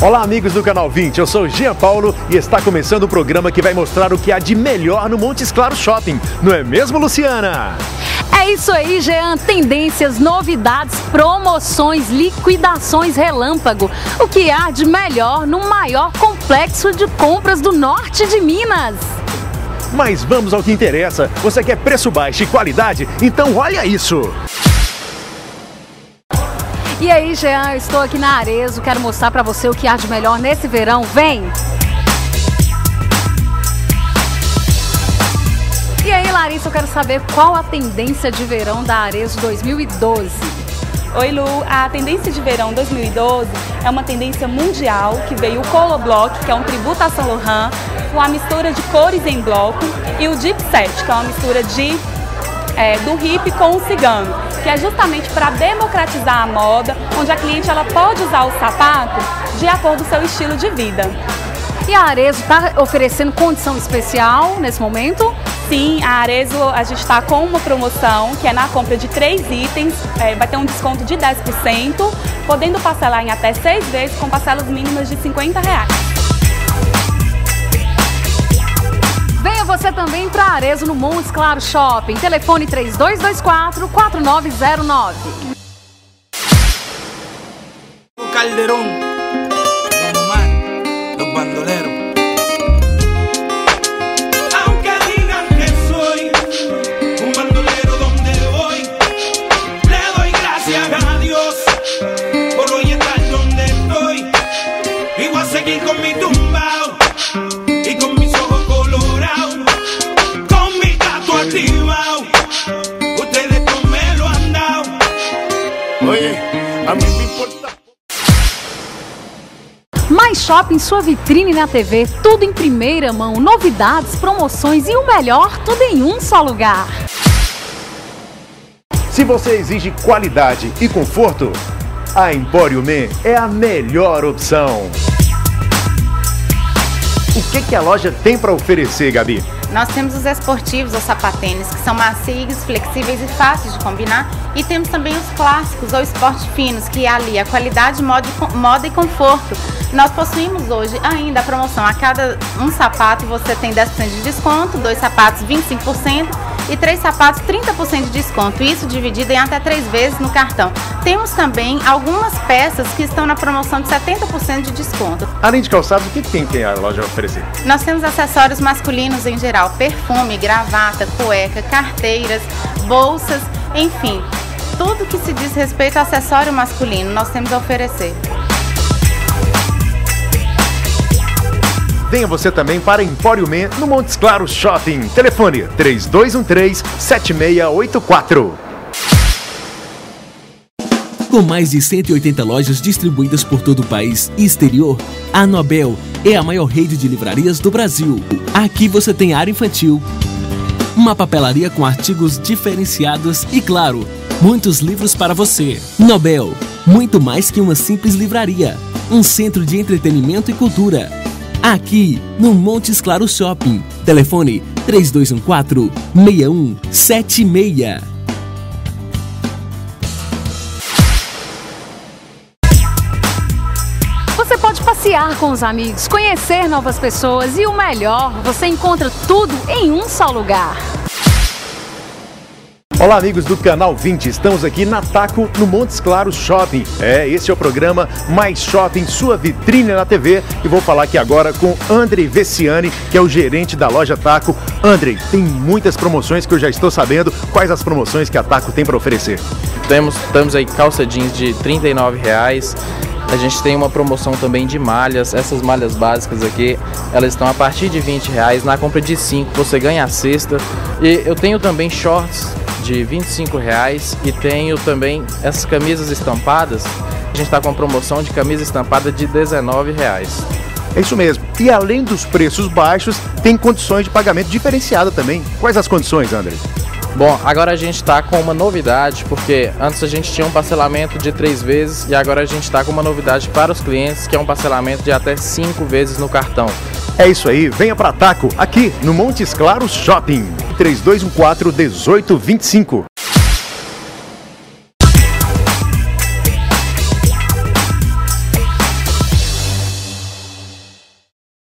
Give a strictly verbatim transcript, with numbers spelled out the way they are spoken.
Olá amigos do Canal vinte, eu sou Jean Paulo e está começando o programa que vai mostrar o que há de melhor no Montes Claros Shopping, não é mesmo, Luciana? É isso aí, Jean, tendências, novidades, promoções, liquidações relâmpago, o que há de melhor no maior complexo de compras do norte de Minas. Mas vamos ao que interessa, você quer preço baixo e qualidade? Então olha isso! E aí, Jean, eu estou aqui na Arezzo, quero mostrar para você o que há de melhor nesse verão, vem! E aí, Larissa, eu quero saber qual a tendência de verão da Arezzo dois mil e doze. Oi, Lu, a tendência de verão dois mil e doze é uma tendência mundial que veio o Color Block, que é um tributo a Saint Laurent, com a mistura de cores em bloco, e o Deep Set, que é uma mistura de, é, do hip com o cigano, que é justamente para democratizar a moda, onde a cliente ela pode usar o sapato de acordo com o seu estilo de vida. E a Arezzo está oferecendo condição especial nesse momento? Sim, a Arezzo a gente está com uma promoção que é na compra de três itens, é, vai ter um desconto de dez por cento, podendo parcelar em até seis vezes com parcelas mínimas de cinquenta reais. Você também para Arezzo no Montes Claros Shopping. Telefone três dois dois quatro, quatro nove zero nove. Caldeirão, Los Bandoleros. Mais Shopping, sua vitrine na T V, tudo em primeira mão, novidades, promoções e o melhor, tudo em um só lugar. Se você exige qualidade e conforto, a Empório Men é a melhor opção. O que que a loja tem para oferecer, Gabi? Nós temos os esportivos ou sapatênis, que são macios, flexíveis e fáceis de combinar. E temos também os clássicos ou esporte finos, que alia qualidade, moda e conforto. Nós possuímos hoje ainda a promoção: a cada um sapato você tem dez por cento de desconto, dois sapatos vinte e cinco por cento e três sapatos trinta por cento de desconto. Isso dividido em até três vezes no cartão. Temos também algumas peças que estão na promoção de setenta por cento de desconto. Além de calçados, o que tem que a loja oferecer? Nós temos acessórios masculinos em geral. Perfume, gravata, cueca, carteiras, bolsas, enfim, tudo que se diz respeito a acessório masculino nós temos a oferecer. Venha você também para Empório Men no Montes Claros Shopping. Telefone três dois um três, sete seis oito quatro. Com mais de cento e oitenta lojas distribuídas por todo o país e exterior, a Nobel é a maior rede de livrarias do Brasil. Aqui você tem área infantil, uma papelaria com artigos diferenciados e, claro, muitos livros para você. Nobel, muito mais que uma simples livraria, um centro de entretenimento e cultura. Aqui, no Montes Claros Shopping. Telefone três dois um quatro, seis um sete seis. Passear com os amigos, conhecer novas pessoas e o melhor, você encontra tudo em um só lugar. Olá amigos do Canal vinte, estamos aqui na Taco no Montes Claros Shopping. É, esse é o programa Mais Shopping, sua vitrine na T V, e vou falar aqui agora com André Vesciani, que é o gerente da loja Taco. André, tem muitas promoções que eu já estou sabendo. Quais as promoções que a Taco tem para oferecer? Temos, temos aí calça jeans de trinta e nove reais. A gente tem uma promoção também de malhas. Essas malhas básicas aqui, elas estão a partir de vinte reais. Na compra de cinco você ganha a cesta. E eu tenho também shorts de vinte e cinco reais. E tenho também essas camisas estampadas. A gente está com a promoção de camisa estampada de dezenove reais. É isso mesmo. E além dos preços baixos, tem condições de pagamento diferenciada também. Quais as condições, André? Bom, agora a gente está com uma novidade, porque antes a gente tinha um parcelamento de três vezes e agora a gente está com uma novidade para os clientes, que é um parcelamento de até cinco vezes no cartão. É isso aí, venha para Taco, aqui no Montes Claros Shopping, três dois um quatro, dezoito vinte e cinco.